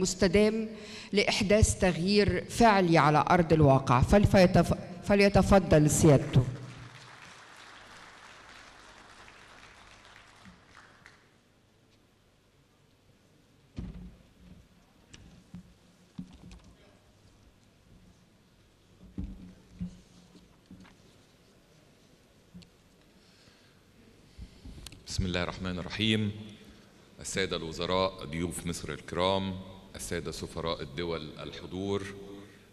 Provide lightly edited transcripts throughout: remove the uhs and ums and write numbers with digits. مستدام لإحداث تغيير فعلي على أرض الواقع. فليتفضل سيادته. بسم الله الرحمن الرحيم. السادة الوزراء ضيوف مصر الكرام، السادة سفراء الدول الحضور،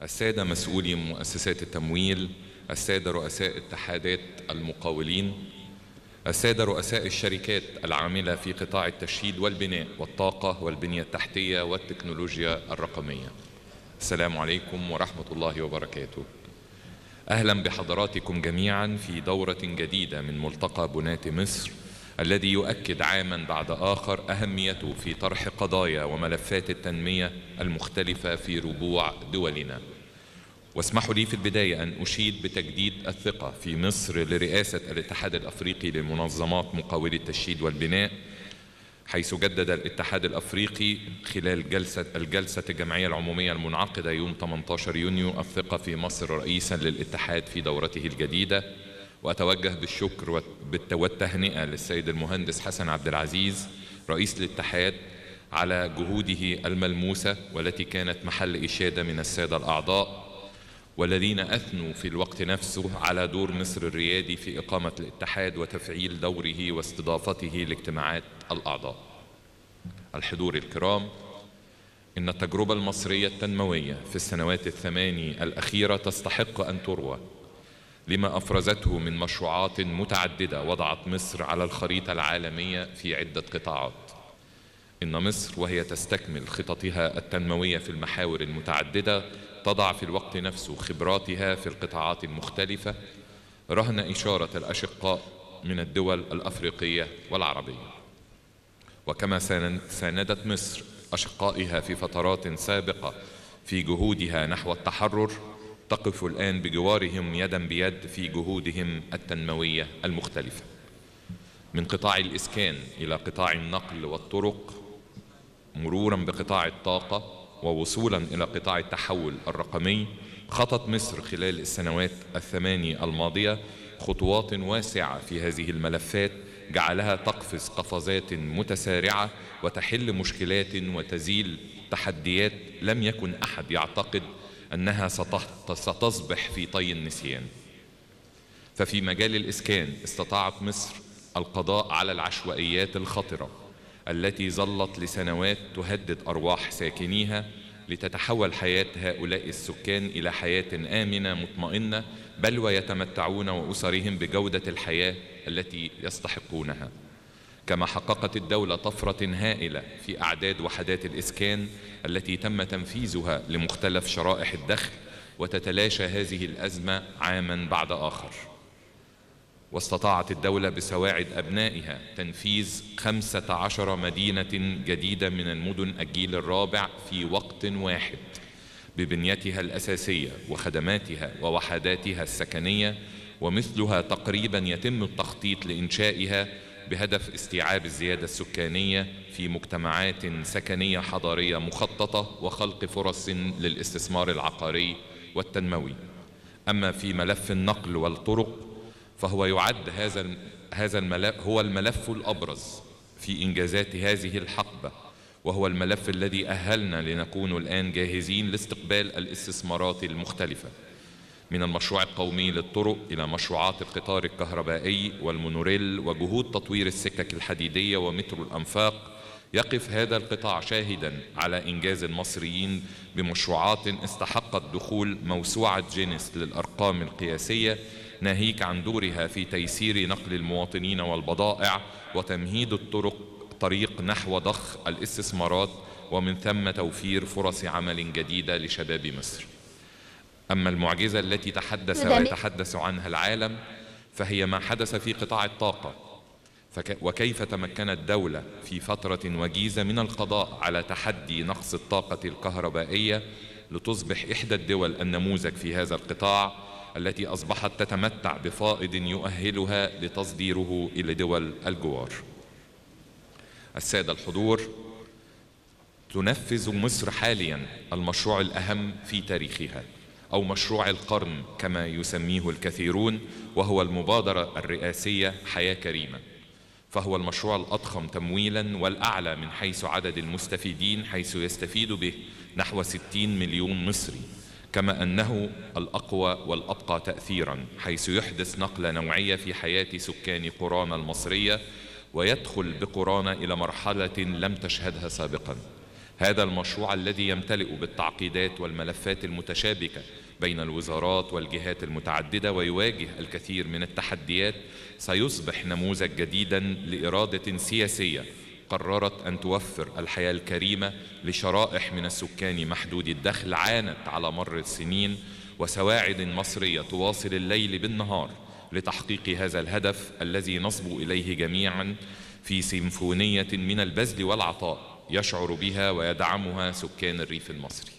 السادة مسؤولي مؤسسات التمويل، السادة رؤساء اتحادات المقاولين، السادة رؤساء الشركات العاملة في قطاع التشييد والبناء والطاقة والبنية التحتية والتكنولوجيا الرقمية، السلام عليكم ورحمة الله وبركاته. أهلا بحضراتكم جميعا في دورة جديدة من ملتقى بناة مصر الذي يؤكد عاماً بعد آخر أهميته في طرح قضايا وملفات التنمية المختلفة في ربوع دولنا. واسمحوا لي في البداية أن أشيد بتجديد الثقة في مصر لرئاسة الاتحاد الأفريقي لمنظمات مقاولي التشييد والبناء، حيث جدد الاتحاد الأفريقي خلال الجلسة الجمعية العمومية المنعقدة يوم 18 يونيو الثقة في مصر رئيساً للاتحاد في دورته الجديدة. وأتوجه بالشكر والتهنئة للسيد المهندس حسن عبد العزيز رئيس الاتحاد على جهوده الملموسة والتي كانت محل إشادة من السادة الأعضاء والذين أثنوا في الوقت نفسه على دور مصر الريادي في إقامة الاتحاد وتفعيل دوره واستضافته لاجتماعات الأعضاء. الحضور الكرام، إن التجربة المصرية التنموية في السنوات الثماني الأخيرة تستحق أن تروى لما أفرزته من مشروعات متعددة وضعت مصر على الخريطة العالمية في عدة قطاعات. إن مصر وهي تستكمل خططها التنموية في المحاور المتعددة تضع في الوقت نفسه خبراتها في القطاعات المختلفة رهن إشارة الأشقاء من الدول الأفريقية والعربية. وكما ساندت مصر أشقائها في فترات سابقة في جهودها نحو التحرر، تقف الآن بجوارهم يداً بيد في جهودهم التنموية المختلفة، من قطاع الإسكان إلى قطاع النقل والطرق، مروراً بقطاع الطاقة ووصولاً إلى قطاع التحول الرقمي. خطت مصر خلال السنوات الثماني الماضية خطوات واسعة في هذه الملفات جعلها تقفز قفزات متسارعة وتحل مشكلات وتزيل تحديات لم يكن أحد يعتقد أنها ستصبح في طي النسيان. ففي مجال الإسكان استطاعت مصر القضاء على العشوائيات الخطرة التي ظلت لسنوات تهدد أرواح ساكنيها لتتحول حياة هؤلاء السكان إلى حياة آمنة مطمئنة، بل ويتمتعون وأسرهم بجودة الحياة التي يستحقونها. كما حققت الدولة طفرة هائلة في أعداد وحدات الإسكان التي تم تنفيذها لمختلف شرائح الدخل، وتتلاشى هذه الأزمة عاماً بعد آخر. واستطاعت الدولة بسواعد أبنائها تنفيذ 15 مدينة جديدة من المدن الجيل الرابع في وقت واحد ببنيتها الأساسية وخدماتها ووحداتها السكنية، ومثلها تقريباً يتم التخطيط لإنشائها بهدف استيعاب الزيادة السكانية في مجتمعات سكنية حضارية مخططة وخلق فرص للاستثمار العقاري والتنموي. أما في ملف النقل والطرق فهو يعد هذا الملف هو الملف الأبرز في إنجازات هذه الحقبة، وهو الملف الذي أهلنا لنكون الآن جاهزين لاستقبال الاستثمارات المختلفة، من المشروع القومي للطرق إلى مشروعات القطار الكهربائي والمونوريل وجهود تطوير السكك الحديدية ومترو الأنفاق. يقف هذا القطاع شاهداً على إنجاز المصريين بمشروعات استحقت دخول موسوعة جينيس للأرقام القياسية، ناهيك عن دورها في تيسير نقل المواطنين والبضائع وتمهيد الطريق نحو ضخ الاستثمارات، ومن ثم توفير فرص عمل جديدة لشباب مصر. أما المعجزة التي تحدث ويتحدث عنها العالم فهي ما حدث في قطاع الطاقة، وكيف تمكنت الدولة في فترة وجيزة من القضاء على تحدي نقص الطاقة الكهربائية لتصبح إحدى الدول النموذج في هذا القطاع، التي أصبحت تتمتع بفائض يؤهلها لتصديره إلى دول الجوار. السادة الحضور، تنفذ مصر حاليا المشروع الأهم في تاريخها، أو مشروع القرن كما يسميه الكثيرون، وهو المبادرة الرئاسية حياة كريمة. فهو المشروع الأضخم تمويلا والأعلى من حيث عدد المستفيدين، حيث يستفيد به نحو 60 مليون مصري، كما أنه الأقوى والأبقى تأثيرا، حيث يحدث نقلة نوعية في حياة سكان قرانا المصرية، ويدخل بقرانا إلى مرحلة لم تشهدها سابقا. هذا المشروع الذي يمتلئ بالتعقيدات والملفات المتشابكة بين الوزارات والجهات المتعددة ويواجه الكثير من التحديات، سيصبح نموذج جديدا لإرادة سياسية قررت أن توفر الحياة الكريمة لشرائح من السكان محدودي الدخل عانت على مر السنين، وسواعد مصرية تواصل الليل بالنهار لتحقيق هذا الهدف الذي نصب إليه جميعا في سيمفونية من البذل والعطاء يشعر بها ويدعمها سكان الريف المصري.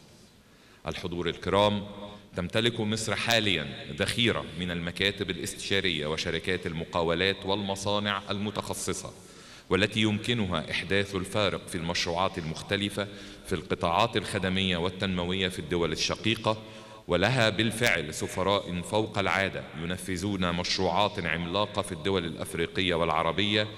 الحضور الكرام، تمتلك مصر حاليا ذخيرة من المكاتب الاستشارية وشركات المقاولات والمصانع المتخصصة، والتي يمكنها إحداث الفارق في المشروعات المختلفة في القطاعات الخدمية والتنموية في الدول الشقيقة، ولها بالفعل سفراء فوق العادة ينفذون مشروعات عملاقة في الدول الأفريقية والعربية،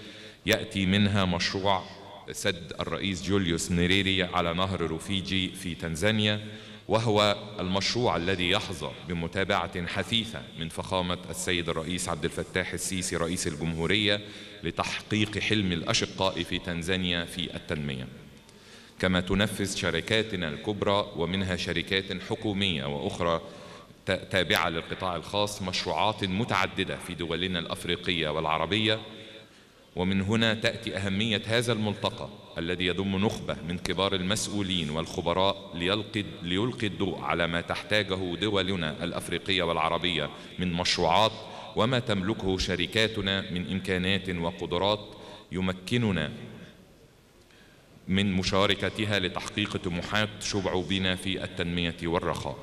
يأتي منها مشروع سد الرئيس جوليوس نيريري على نهر روفيجي في تنزانيا، وهو المشروع الذي يحظى بمتابعة حثيثة من فخامة السيد الرئيس عبد الفتاح السيسي رئيس الجمهورية لتحقيق حلم الأشقاء في تنزانيا في التنمية. كما تنفذ شركاتنا الكبرى ومنها شركات حكومية وأخرى تابعة للقطاع الخاص مشروعات متعددة في دولنا الأفريقية والعربية، ومن هنا تأتي أهمية هذا الملتقى الذي يضم نخبة من كبار المسؤولين والخبراء ليلقي الضوء على ما تحتاجه دولنا الأفريقية والعربية من مشروعات، وما تملكه شركاتنا من إمكانات وقدرات يمكننا من مشاركتها لتحقيق طموحات شبع بنا في التنمية والرخاء.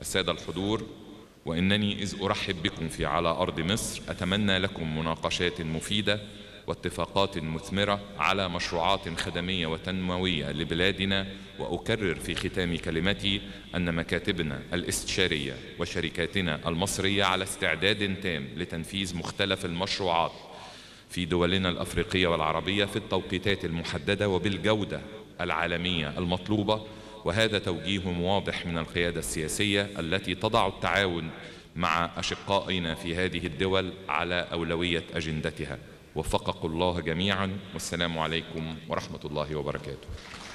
السادة الحضور، وإنني إذ أرحب بكم في على أرض مصر، أتمنى لكم مناقشات مفيدة واتفاقات مثمرة على مشروعات خدمية وتنموية لبلادنا. وأكرر في ختام كلمتي أن مكاتبنا الاستشارية وشركاتنا المصرية على استعداد تام لتنفيذ مختلف المشروعات في دولنا الأفريقية والعربية في التوقيتات المحددة وبالجودة العالمية المطلوبة، وهذا توجيه واضح من القيادة السياسية التي تضع التعاون مع أشقائنا في هذه الدول على أولوية أجندتها. وفقكم الله جميعا، والسلام عليكم ورحمة الله وبركاته.